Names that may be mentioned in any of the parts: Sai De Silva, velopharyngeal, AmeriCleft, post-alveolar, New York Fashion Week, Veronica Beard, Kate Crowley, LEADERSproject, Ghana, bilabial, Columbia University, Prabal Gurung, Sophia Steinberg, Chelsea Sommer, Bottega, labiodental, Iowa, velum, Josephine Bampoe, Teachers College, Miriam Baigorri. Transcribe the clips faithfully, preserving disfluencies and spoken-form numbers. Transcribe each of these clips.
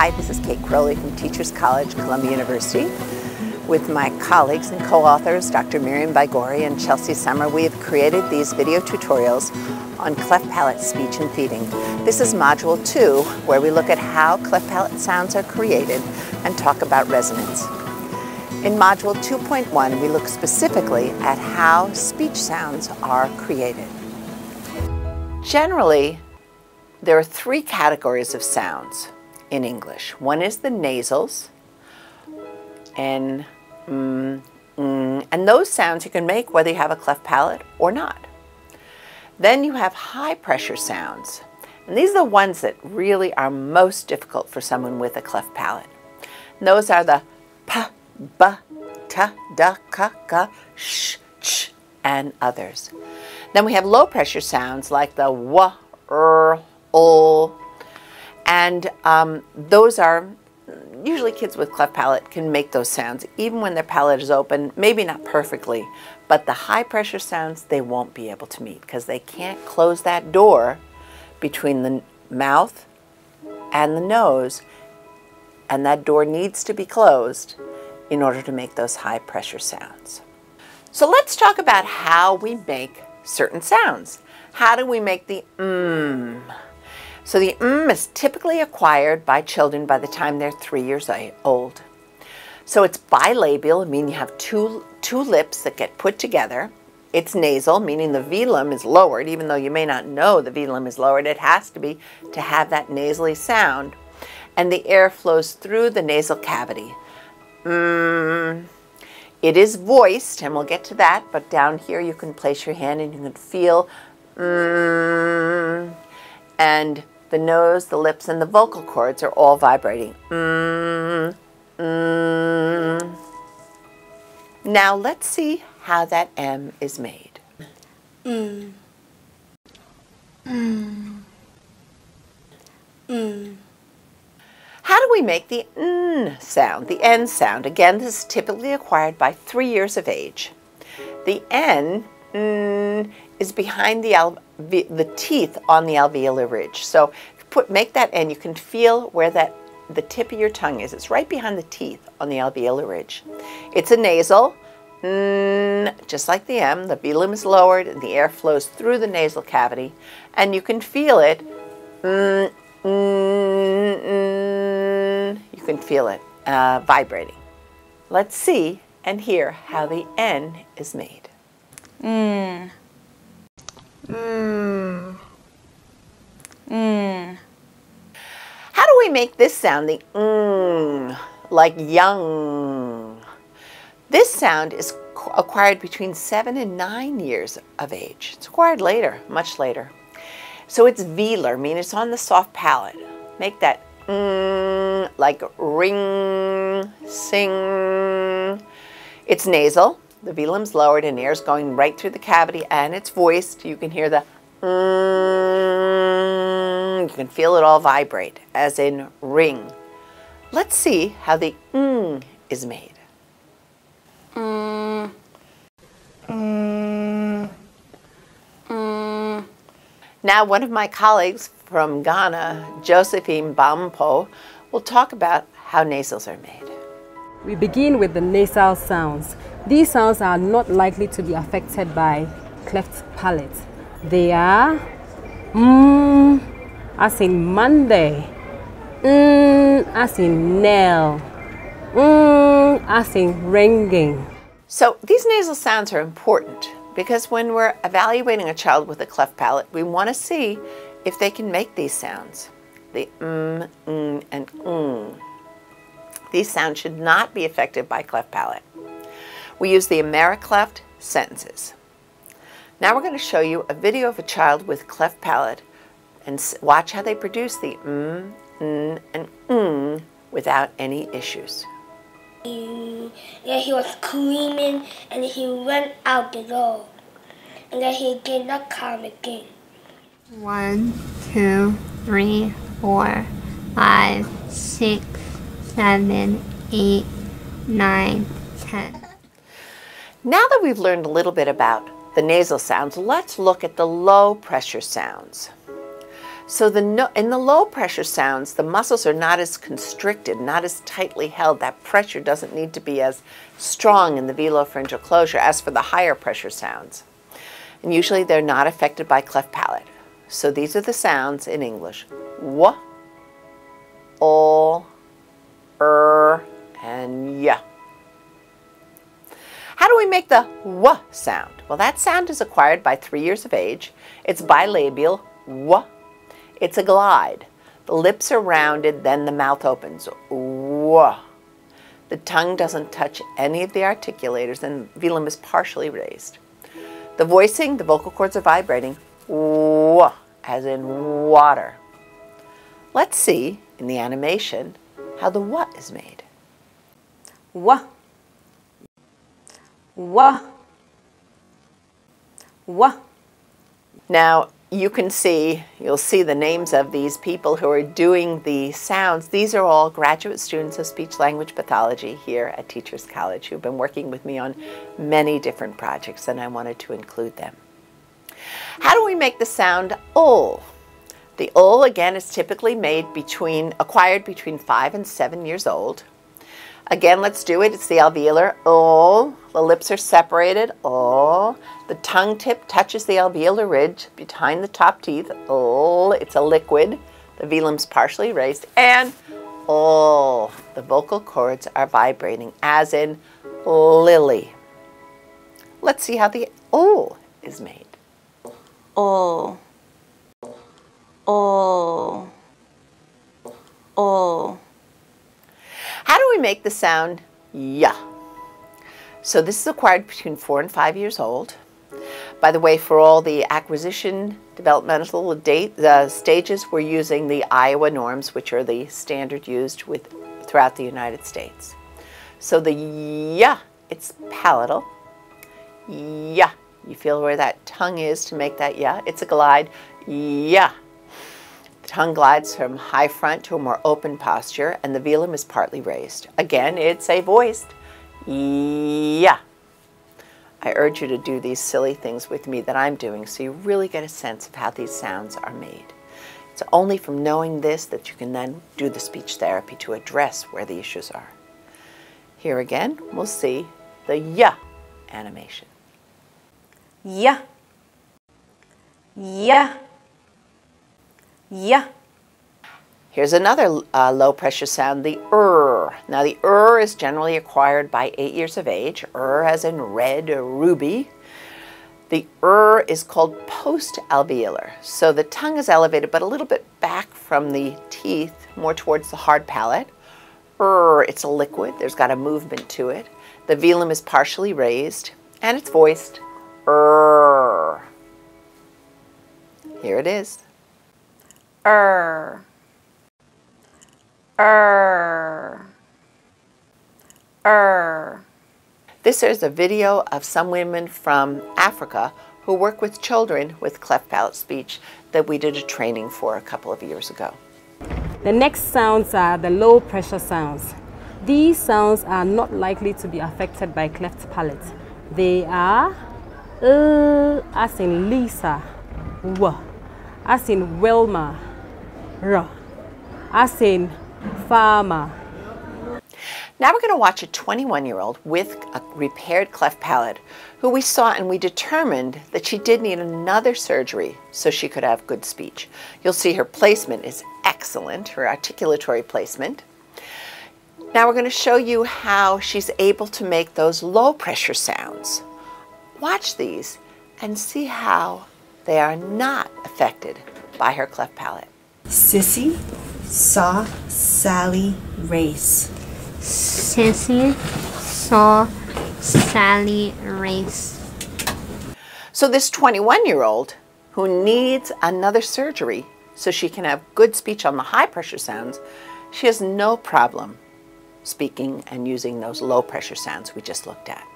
Hi, this is Kate Crowley from Teachers College, Columbia University. With my colleagues and co-authors, Doctor Miriam Baigorri and Chelsea Sommer, we have created these video tutorials on cleft palate speech and feeding. This is Module two, where we look at how cleft palate sounds are created and talk about resonance. In Module two point one, we look specifically at how speech sounds are created. Generally, there are three categories of sounds in English. One is the nasals, and mm, mm, and those sounds you can make whether you have a cleft palate or not. Then you have high pressure sounds, and these are the ones that really are most difficult for someone with a cleft palate. And those are the p, b, t, d, k, k, sh, ch, and others. Then we have low pressure sounds like the w, r, o. And um, those are, usually kids with cleft palate can make those sounds even when their palate is open, maybe not perfectly, but the high pressure sounds they won't be able to meet because they can't close that door between the mouth and the nose, and that door needs to be closed in order to make those high pressure sounds. So let's talk about how we make certain sounds. How do we make the mmm? So the mm is typically acquired by children by the time they're three years old. So it's bilabial, meaning you have two, two lips that get put together. It's nasal, meaning the velum is lowered, even though you may not know the velum is lowered. It has to be to have that nasally sound. And the air flows through the nasal cavity. Mm. It is voiced, and we'll get to that, but down here you can place your hand and you can feel mm, and the nose, the lips, and the vocal cords are all vibrating. Mm, mm. Now let's see how that M is made. Mm. Mm. Mm. How do we make the N sound, the N sound? Again, this is typically acquired by three years of age. The N, N is behind the al the teeth on the alveolar ridge. So put, make that N, you can feel where that the tip of your tongue is. It's right behind the teeth on the alveolar ridge. It's a nasal, N, just like the M. The velum is lowered and the air flows through the nasal cavity, and you can feel it. N, N, N. You can feel it uh, vibrating. Let's see and hear how the N is made. Mm. Mm. Mm. How do we make this sound, the mm, like young? This sound is acquired between seven and nine years of age. It's acquired later, much later. So it's velar, meaning it's on the soft palate. Make that mm, like ring, sing. It's nasal. The velum's lowered and air's going right through the cavity, and it's voiced. You can hear the mm, you can feel it all vibrate, as in ring. Let's see how the mm is made. Mm. Mm. Mm. Now, one of my colleagues from Ghana, Josephine Bampoe, will talk about how nasals are made. We begin with the nasal sounds. These sounds are not likely to be affected by cleft palate. They are mm, as in Monday, mm, as in nail, mm, as in ringing. So these nasal sounds are important because when we're evaluating a child with a cleft palate, we want to see if they can make these sounds, the mm, mm, and mm. These sounds should not be affected by cleft palate. We use the AmeriCleft sentences. Now we're going to show you a video of a child with cleft palate and watch how they produce the mm, mm, and mm without any issues. Yeah, he was screaming and he went out the door. And then he did not come again. One, two, three, four, five, six, seven, eight, nine, ten. Now that we've learned a little bit about the nasal sounds, let's look at the low pressure sounds. So the no, in the low pressure sounds, the muscles are not as constricted, not as tightly held. That pressure doesn't need to be as strong in the velopharyngeal closure as for the higher pressure sounds. And usually they're not affected by cleft palate. So these are the sounds in English. W, O, er, and Y. How do we make the W sound? Well, that sound is acquired by three years of age. It's bilabial, W. It's a glide. The lips are rounded, then the mouth opens, W. The tongue doesn't touch any of the articulators, and the velum is partially raised. The voicing, the vocal cords are vibrating, W, as in water. Let's see, in the animation, how the W is made. W. W. W. Now, you can see, you'll see the names of these people who are doing the sounds. These are all graduate students of speech-language pathology here at Teachers College who've been working with me on many different projects, and I wanted to include them. How do we make the sound O? The O, again, is typically made between, acquired between five and seven years old. Again, let's do it. It's the alveolar O. The lips are separated. O. The tongue tip touches the alveolar ridge behind the top teeth. O. It's a liquid. The velum's partially raised. And O. The vocal cords are vibrating, as in lily. Let's see how the O is made. O. O. O. How do we make the sound Y? So this is acquired between four and five years old. By the way, for all the acquisition developmental date, the stages, we're using the Iowa norms, which are the standard used with throughout the United States. So the Y, it's palatal. Y, you feel where that tongue is to make that Y. It's a glide. Y. Tongue glides from high front to a more open posture, and the velum is partly raised. Again, it's a voiced yeah. I urge you to do these silly things with me that I'm doing so you really get a sense of how these sounds are made. It's only from knowing this that you can then do the speech therapy to address where the issues are. Here again, we'll see the yeah animation. Yeah. Yeah. Yeah. Here's another uh, low pressure sound, the er. Now the er is generally acquired by eight years of age, er as in red or ruby. The er is called post-alveolar. So the tongue is elevated but a little bit back from the teeth, more towards the hard palate. Er, it's a liquid, there's got a movement to it. The velum is partially raised and it's voiced er. Here it is. Er, er, er. This is a video of some women from Africa who work with children with cleft palate speech that we did a training for a couple of years ago. The next sounds are the low pressure sounds. These sounds are not likely to be affected by cleft palate. They are L as in Lisa, W as in Wilma, R, as in farmer. Now we're going to watch a twenty-one-year-old with a repaired cleft palate who we saw and we determined that she did need another surgery so she could have good speech. You'll see her placement is excellent, her articulatory placement. Now we're going to show you how she's able to make those low-pressure sounds. Watch these and see how they are not affected by her cleft palate. Sissy, saw, Sally, race. Sissy, saw, Sally, race. So this twenty-one-year-old who needs another surgery so she can have good speech on the high-pressure sounds, she has no problem speaking and using those low-pressure sounds we just looked at.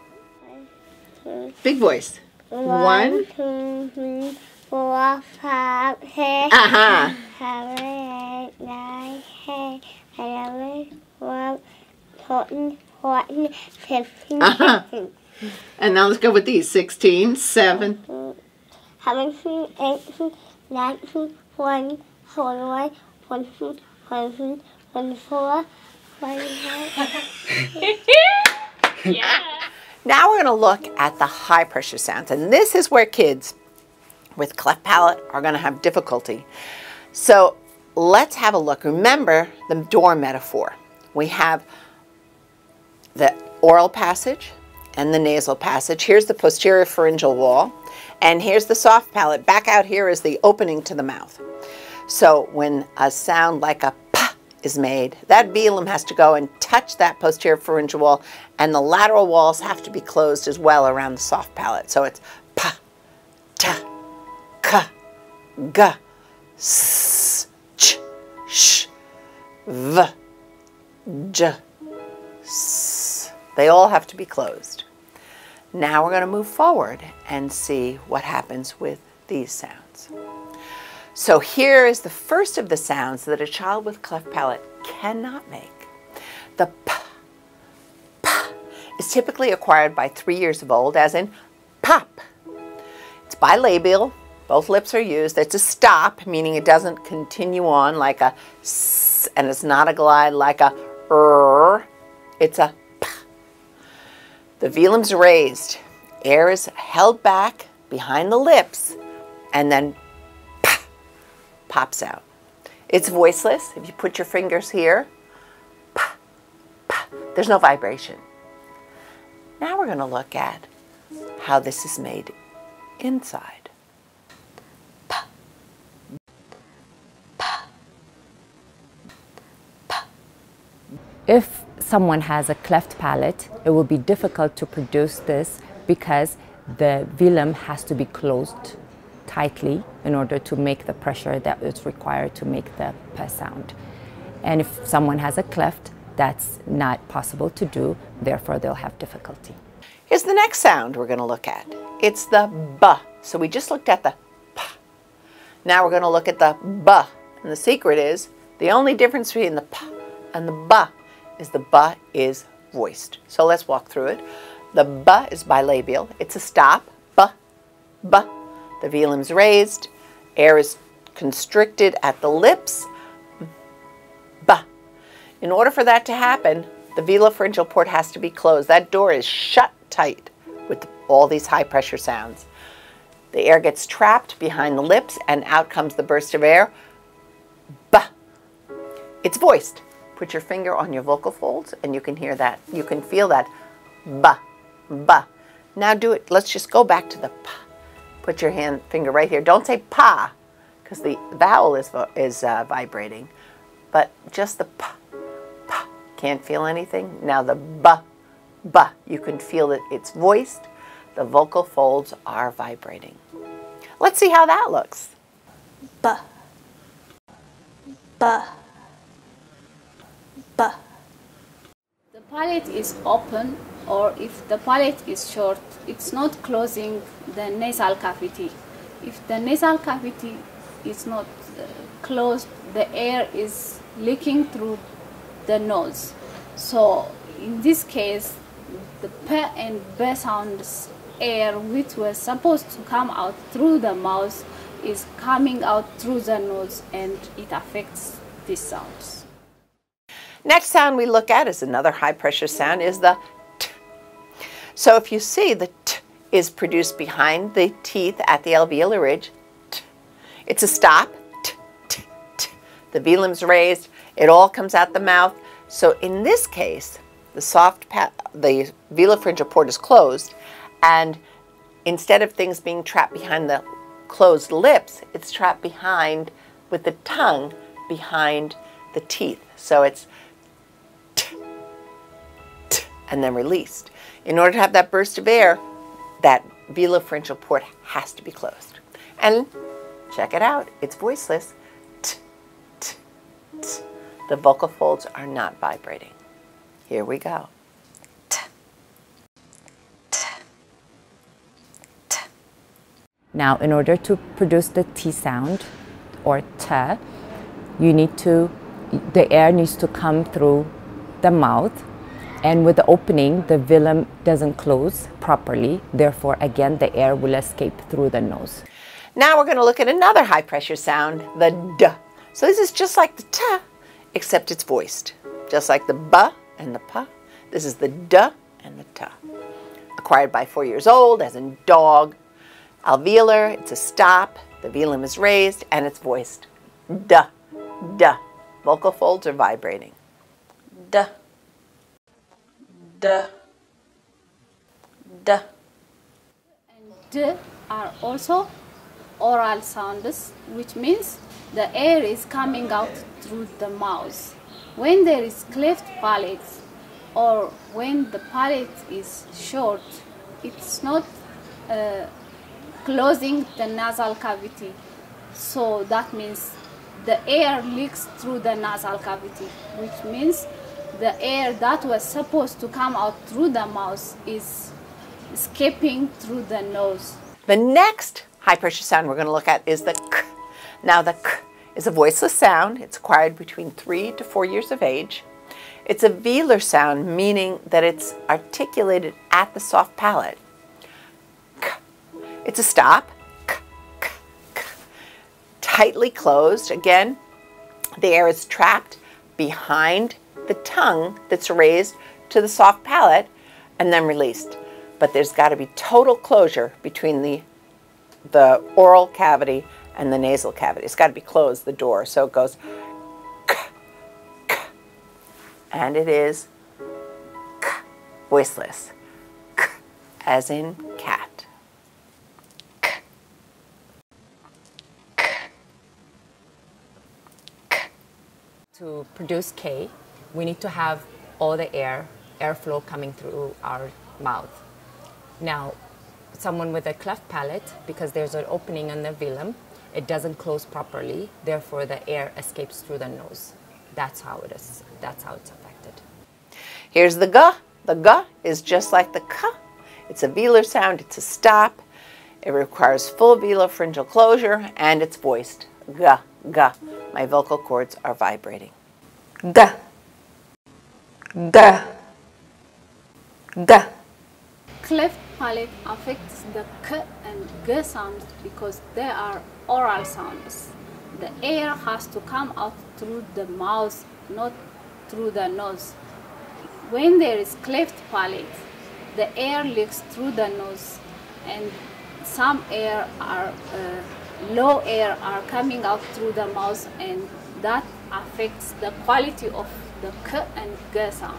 Big voice. One, two, three, four, five, six, uh-huh. seven, eight, nine, ten, eleven, twelve, thirteen, fourteen, fifteen, uh-huh. sixteen. And now let's go with these. sixteen, seven, seventeen, eighteen, nineteen, twenty, forty-one, forty-two, forty-three, forty-four, forty-five. Yeah. Now we're going to look at the high pressure sounds, and this is where kids with cleft palate are going to have difficulty. So let's have a look. Remember the door metaphor. We have the oral passage and the nasal passage. Here's the posterior pharyngeal wall, and here's the soft palate. Back out here is the opening to the mouth. So when a sound like a p is made, that velum has to go and touch that posterior pharyngeal wall, and the lateral walls have to be closed as well around the soft palate. So it's p, t, k, g, s, ch, sh, v, j, s. They all have to be closed. Now we're going to move forward and see what happens with these sounds. So here is the first of the sounds that a child with cleft palate cannot make. The p, p is typically acquired by three years of old, as in pop. It's bilabial. Both lips are used. It's a stop, meaning it doesn't continue on like a s, and it's not a glide like a r. It's a p. The velum's raised. Air is held back behind the lips, and then p pops out. It's voiceless. If you put your fingers here, p, p, there's no vibration. Now we're going to look at how this is made inside. If someone has a cleft palate, it will be difficult to produce this because the velum has to be closed tightly in order to make the pressure that is required to make the p sound. And if someone has a cleft, that's not possible to do, therefore they'll have difficulty. Here's the next sound we're going to look at. It's the b. So we just looked at the p. Now we're going to look at the b. And the secret is, the only difference between the p and the b is the b is voiced. So let's walk through it. The b is bilabial. It's a stop. B, b. The velum's raised. Air is constricted at the lips. B. In order for that to happen, the velopharyngeal port has to be closed. That door is shut tight with all these high pressure sounds. The air gets trapped behind the lips, and out comes the burst of air. B. It's voiced. Put your finger on your vocal folds and you can hear that. You can feel that b, b. Now do it. Let's just go back to the p. Put your hand finger right here. Don't say pa because the vowel is, is uh, vibrating. But just the p, p. Can't feel anything. Now the b, b. You can feel it. It's voiced. The vocal folds are vibrating. Let's see how that looks. B, b. Bah. The palate is open, or if the palate is short, it's not closing the nasal cavity. If the nasal cavity is not uh, closed, the air is leaking through the nose. So in this case, the p and b sounds, air which was supposed to come out through the mouth is coming out through the nose, and it affects these sounds. Next sound we look at is another high pressure sound, is the t. So if you see, the t is produced behind the teeth at the alveolar ridge. T. It's a stop. T, t, t. The velum's raised. It all comes out the mouth. So in this case, the soft pa the velopharyngeal port is closed, and instead of things being trapped behind the closed lips, it's trapped behind with the tongue behind the teeth. So it's and then released. In order to have that burst of air, that velopharyngeal port has to be closed. And check it out, it's voiceless. T, t, t. The vocal folds are not vibrating. Here we go. T, t, t. Now, in order to produce the T sound, or T, you need to, the air needs to come through the mouth. And with the opening, the velum doesn't close properly. Therefore, again, the air will escape through the nose. Now we're going to look at another high pressure sound, the D. So this is just like the ta, except it's voiced. Just like the ba and the pa, this is the da and the ta. Acquired by four years old, as in dog. Alveolar, it's a stop, the velum is raised, and it's voiced. Da, da. Vocal folds are vibrating. Da, da, da. And d are also oral sounds, which means the air is coming out through the mouth. When there is cleft palate, or when the palate is short, it's not uh, closing the nasal cavity. So that means the air leaks through the nasal cavity, which means the air that was supposed to come out through the mouth is escaping through the nose. The next high pressure sound we're going to look at is the k. Now the k is a voiceless sound. It's acquired between three to four years of age. It's a velar sound, meaning that it's articulated at the soft palate. K. It's a stop. K, k, k. Tightly closed. Again, the air is trapped behind the tongue that's raised to the soft palate and then released. But there's got to be total closure between the, the oral cavity and the nasal cavity. It's got to be closed, the door. So it goes. And it is k, voiceless, k, as in cat. K, k, k. To produce K, we need to have all the air, airflow coming through our mouth. Now, someone with a cleft palate, because there's an opening in the velum, it doesn't close properly, therefore the air escapes through the nose. That's how it is. That's how it's affected. Here's the g. The g is just like the k. It's a velar sound. It's a stop. It requires full velopharyngeal closure, and it's voiced. G, g. My vocal cords are vibrating. G, g, g. Cleft palate affects the k and g sounds because they are oral sounds. The air has to come out through the mouth, not through the nose. When there is cleft palate, the air leaks through the nose, and some air are uh, low air are coming out through the mouth, and that affects the quality of the k and g sound.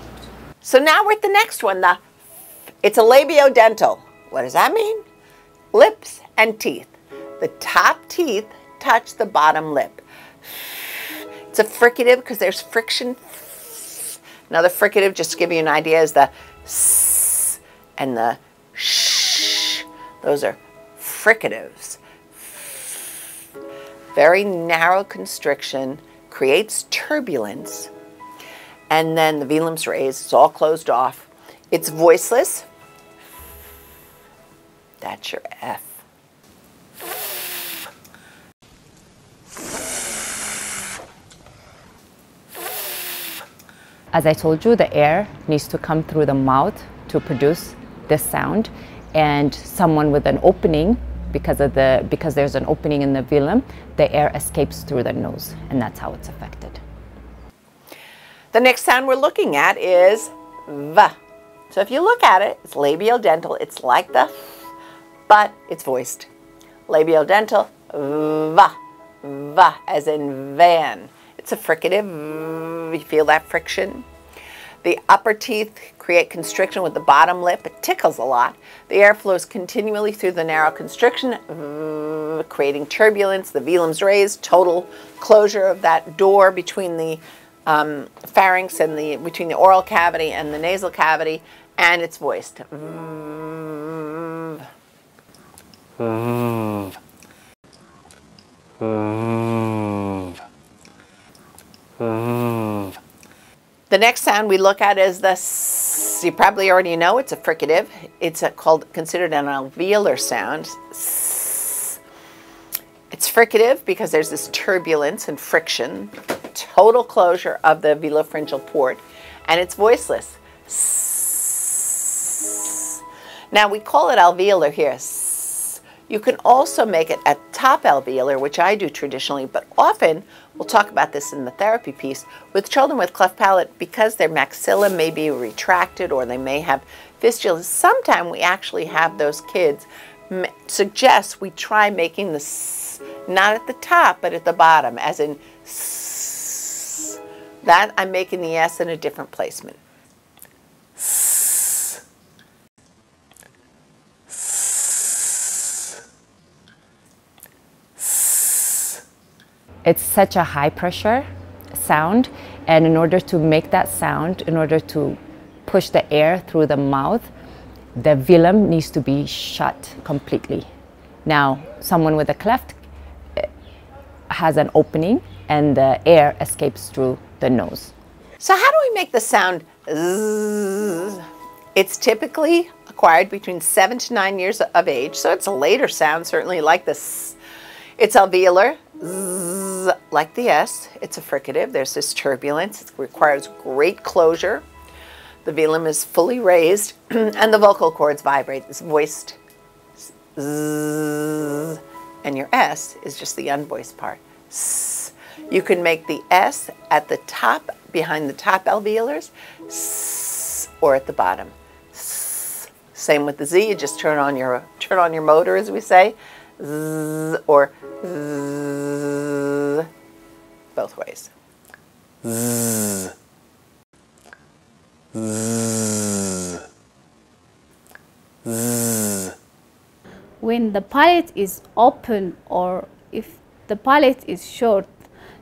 So now we're at the next one. The it's a labiodental. What does that mean? Lips and teeth. The top teeth touch the bottom lip. It's a fricative because there's friction. Another fricative, just to give you an idea, is the s and the sh. Those are fricatives. Very narrow constriction creates turbulence. And then the velum's raised, it's all closed off. It's voiceless. That's your F. As I told you, the air needs to come through the mouth to produce this sound, and someone with an opening, because of the because there's an opening in the velum, the air escapes through the nose, and that's how it's affected. The next sound we're looking at is V. So if you look at it, it's labiodental. It's like the, but it's voiced. Labiodental, V, V, as in van. It's a fricative. You feel that friction. The upper teeth create constriction with the bottom lip. It tickles a lot. The air flows continually through the narrow constriction, creating turbulence. The velum's raised. Total closure of that door between the um, pharynx and the between the oral cavity and the nasal cavity, and it's voiced. The next sound we look at is the s. You probably already know it's a fricative. It's a called considered an alveolar sound. S. It's fricative because there's this turbulence and friction, total closure of the velopharyngeal port, and it's voiceless. S. Now we call it alveolar here. S. You can also make it at top alveolar, which I do traditionally, but often, we'll talk about this in the therapy piece, with children with cleft palate, because their maxilla may be retracted or they may have fistulas, sometimes we actually have those kids suggest we try making the s, not at the top, but at the bottom, as in s, that I'm making the S in a different placement. It's such a high pressure sound, and in order to make that sound, in order to push the air through the mouth, the velum needs to be shut completely. Now, someone with a cleft has an opening and the air escapes through the nose. So how do we make the sound zzz? It's typically acquired between seven to nine years of age, so it's a later sound, certainly like this. It's alveolar, zzz, like the S. It's a fricative. There's this turbulence. It requires great closure. The velum is fully raised, and the vocal cords vibrate. It's voiced, zzz, and your S is just the unvoiced part. S. You can make the S at the top, behind the top alveolars, s, or at the bottom. S. Same with the Z. You just turn on your turn on your motor, as we say. Zzz, or zzz, both ways. Zzz. Zzz. Zzz. When the palate is open, or if the palate is short,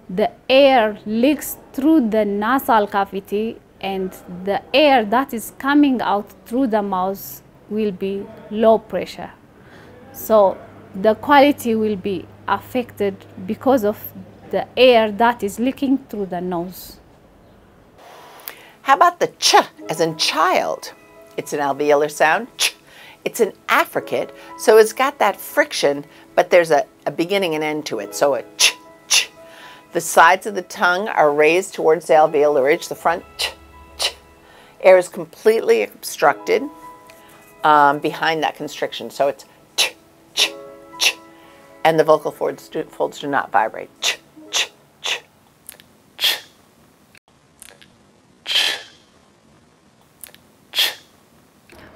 the air leaks through the nasal cavity, and the air that is coming out through the mouth will be low pressure. So the quality will be affected because of the air that is leaking through the nose. How about the ch, as in child? It's an alveolar sound, ch. It's an affricate, so it's got that friction, but there's a, a beginning and end to it, so a ch, ch. The sides of the tongue are raised towards the alveolar ridge, the front ch, ch. Air is completely obstructed um, behind that constriction, so it's ch, ch. And the vocal folds do, folds do not vibrate. Ch, ch, ch, ch, ch, ch.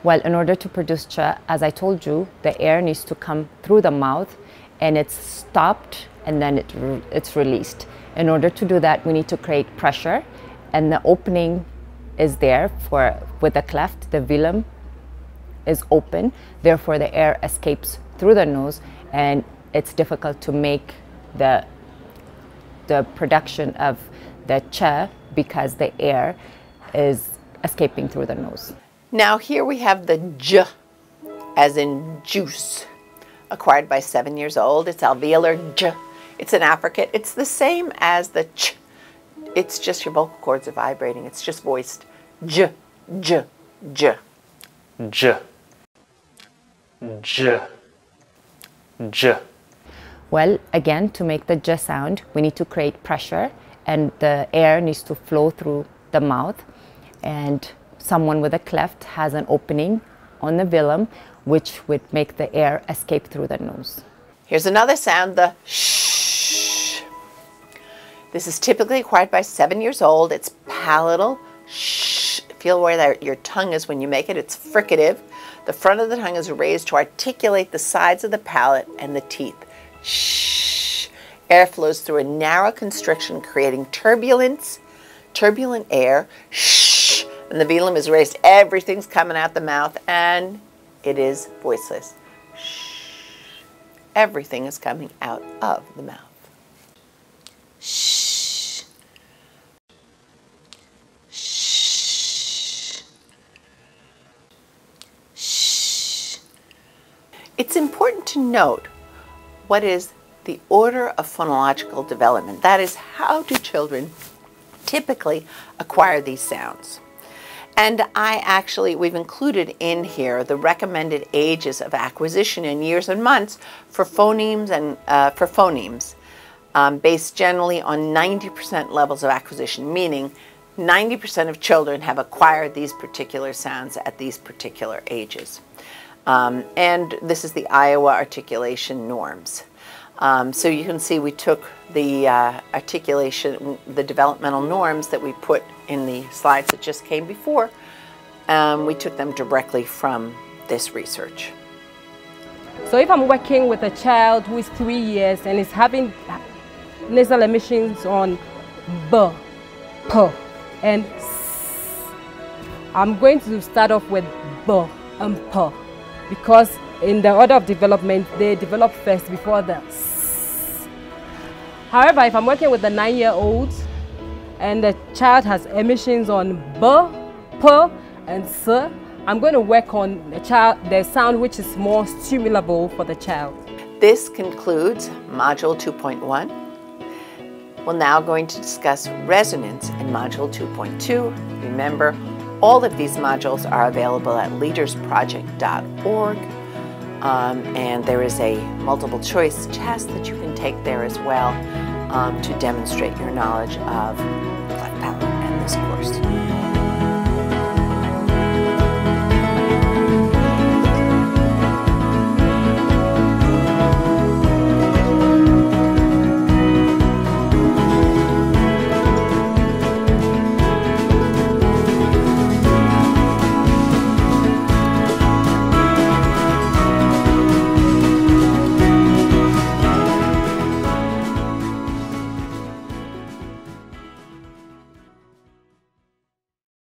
Well, in order to produce ch, as I told you, the air needs to come through the mouth, and it's stopped, and then it it's released. In order to do that, we need to create pressure, and the opening is there for with the cleft. The velum is open, therefore the air escapes through the nose, and it's difficult to make the, the production of the ch because the air is escaping through the nose. Now here we have the j, as in juice, acquired by seven years old. It's alveolar j. It's an affricate. It's the same as the ch. It's just your vocal cords are vibrating. It's just voiced j, j, j, j, j. J. Well, again, to make the j sound, we need to create pressure, and the air needs to flow through the mouth, and someone with a cleft has an opening on the velum, which would make the air escape through the nose. Here's another sound, the sh. This is typically acquired by seven years old. It's palatal, sh. Feel where that, your tongue is when you make it. It's fricative. The front of the tongue is raised to articulate the sides of the palate and the teeth. Shh. Air flows through a narrow constriction, creating turbulence, turbulent air. Shh. And the velum is raised. Everything's coming out the mouth, and it is voiceless. Shh. Everything is coming out of the mouth. Shh. It's important to note what is the order of phonological development. That is, how do children typically acquire these sounds? And I actually, we've included in here the recommended ages of acquisition in years and months for phonemes and uh, for phonemes, um, based generally on ninety percent levels of acquisition, meaning ninety percent of children have acquired these particular sounds at these particular ages. Um, and this is the Iowa articulation norms. Um, so you can see we took the uh, articulation, the developmental norms that we put in the slides that just came before, um, we took them directly from this research. So if I'm working with a child who is three years and is having nasal emissions on B, P, and S, I'm going to start off with B and P because in the order of development, they develop first before the S. However, if I'm working with a nine-year-old and the child has emissions on B, P, and S, I'm going to work on the, child, the sound which is more stimulable for the child. This concludes Module two point one. We're now going to discuss resonance in Module two point two. Remember, all of these modules are available at leaders project dot org, um, and there is a multiple choice test that you can take there as well um, to demonstrate your knowledge of